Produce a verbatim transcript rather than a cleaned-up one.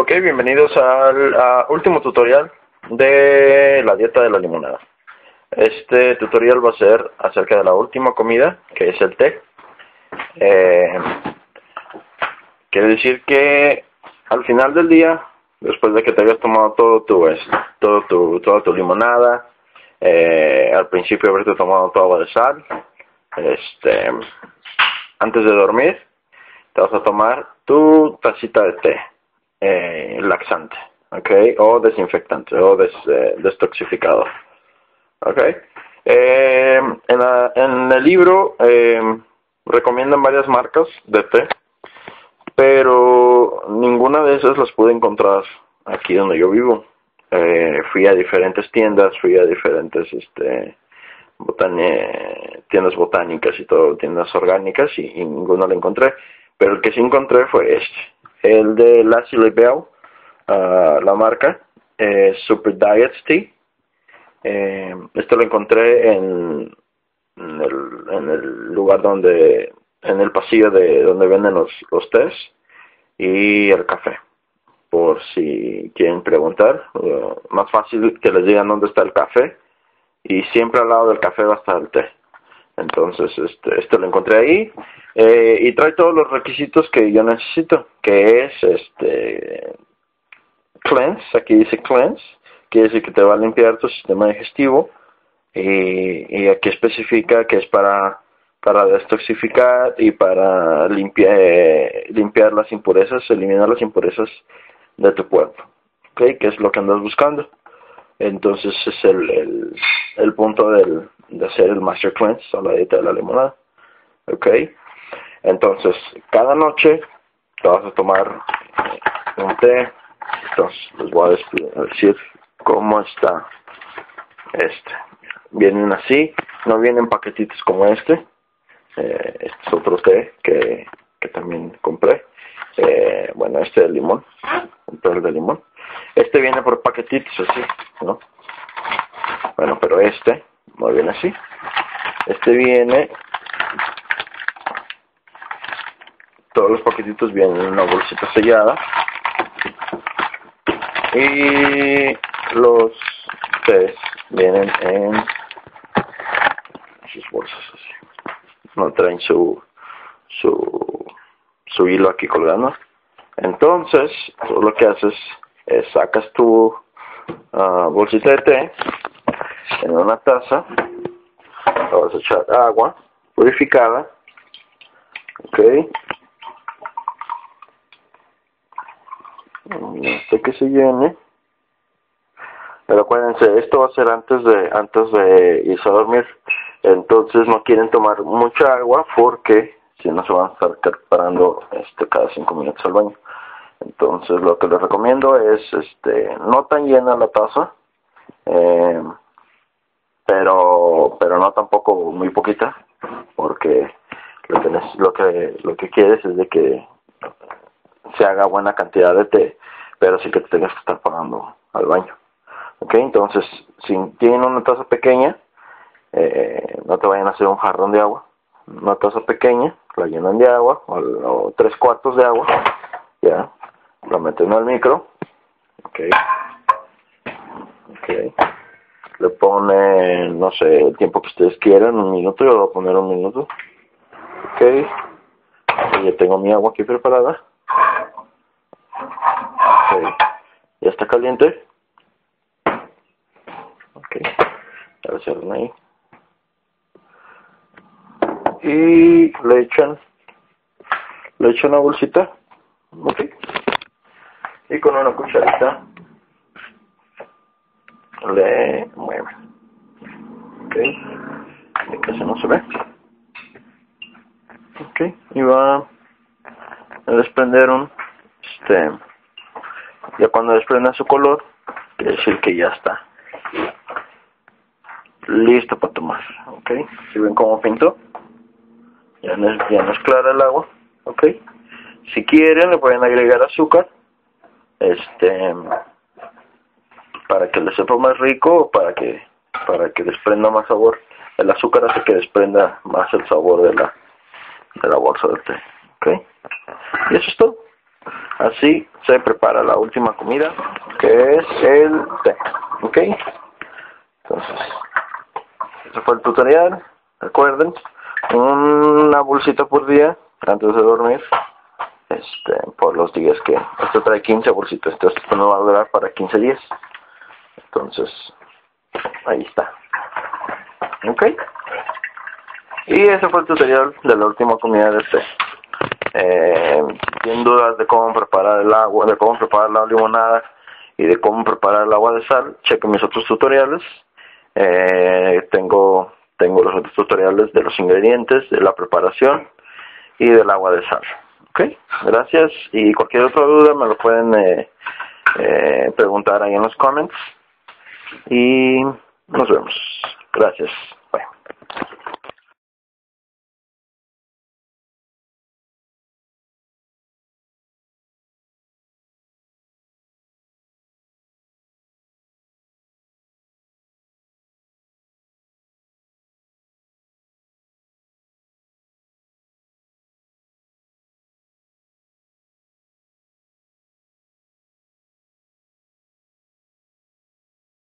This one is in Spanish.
Ok, bienvenidos al a último tutorial de la dieta de la limonada. Este tutorial va a ser acerca de la última comida, que es el té. Eh, quiere decir que al final del día, después de que te hayas tomado todo tu, todo tu, toda tu limonada, eh, al principio haberte tomado tu agua de sal, este, antes de dormir, te vas a tomar tu tacita de té eh, laxante, okay, o desinfectante, o des, eh, destoxificador, okay. Eh, en, la, en el libro eh, recomiendan varias marcas de té, pero ninguna de esas las pude encontrar aquí donde yo vivo. Eh, fui a diferentes tiendas, fui a diferentes este, botane, tiendas botánicas y todo, tiendas orgánicas, y, y ninguna la encontré. Pero el que sí encontré fue este, el de Lassie Lebeau, uh, la marca, eh, Super Diet Tea. Eh, este lo encontré en, en, el, en el lugar donde, en el pasillo de donde venden los, los tés y el café. Por si quieren preguntar, uh, más fácil que les digan dónde está el café, y siempre al lado del café va a estar el té. Entonces, este, este lo encontré ahí, eh, y trae todos los requisitos que yo necesito, que es, este, cleanse, aquí dice cleanse, quiere decir que te va a limpiar tu sistema digestivo, y, y aquí especifica que es para, para detoxificar y para limpiar, eh, limpiar las impurezas, eliminar las impurezas de tu cuerpo, ¿ok? Que es lo que andas buscando. Entonces es el, el, el punto del, de hacer el Master Cleanse a la dieta de la limonada. Ok. Entonces, cada noche te vas a tomar un té. Entonces, les voy a decir cómo está este. Vienen así, no vienen paquetitos como este. Eh, este es otro té que, que también compré. Eh, bueno, este de limón. Un té de limón. Este viene por paquetitos así, ¿no? Bueno, pero este no viene así. Este viene... Todos los paquetitos vienen en una bolsita sellada. Y los tés vienen en sus bolsas así. No traen su, su, su hilo aquí colgando. Entonces, todo lo que haces... Eh, sacas tu uh, bolsita de té en una taza, le vas a echar agua purificada, ok, hasta que se llene. Pero acuérdense, esto va a ser antes de antes de irse a dormir, entonces no quieren tomar mucha agua porque si no se van a estar parando este, cada cinco minutos al baño. Entonces lo que les recomiendo es, este, no tan llena la taza, eh, pero pero no tampoco muy poquita, porque lo que lo que lo que quieres es de que se haga buena cantidad de té, pero sí que te tengas que estar pagando al baño. Okay, entonces si tienen una taza pequeña, eh, no te vayan a hacer un jarrón de agua, una taza pequeña, la llenan de agua o, o tres cuartos de agua, ya. Lo meten al micro, okay. Okay. Le ponen, no sé, el tiempo que ustedes quieran, un minuto, yo le voy a poner un minuto, okay. Ya tengo mi agua aquí preparada, okay. Ya está caliente, okay. Ya lo cierran ahí y le echan, le echan una bolsita, okay. Y con una cucharita le mueven, okay. De que se no se ve, okay. Y va a desprender un este ya cuando desprenda su color, quiere decir que ya está listo para tomar, okay. Si ven cómo pintó, ya no es, ya no es clara el agua, okay. Si quieren le pueden agregar azúcar, este, para que le sepa más rico, o para que para que desprenda más sabor. El azúcar hace que desprenda más el sabor de la de la bolsa del té, ¿okay? Y eso es todo. Así se prepara la última comida, que es el té. ¿Ok? Entonces, ese fue el tutorial. Recuerden, una bolsita por día antes de dormir. Este, por los días que... Esto trae quince bolsitas, entonces esto no va a durar para quince días. Entonces, ahí está. ¿Ok? Y ese fue el tutorial de la última comida de té. Eh, sin dudas de cómo preparar el agua, de cómo preparar la limonada y de cómo preparar el agua de sal, chequen mis otros tutoriales. Eh, tengo, tengo los otros tutoriales de los ingredientes, de la preparación y del agua de sal. Okay, gracias, y cualquier otra duda me lo pueden eh, eh, preguntar ahí en los comments, y nos vemos. Gracias.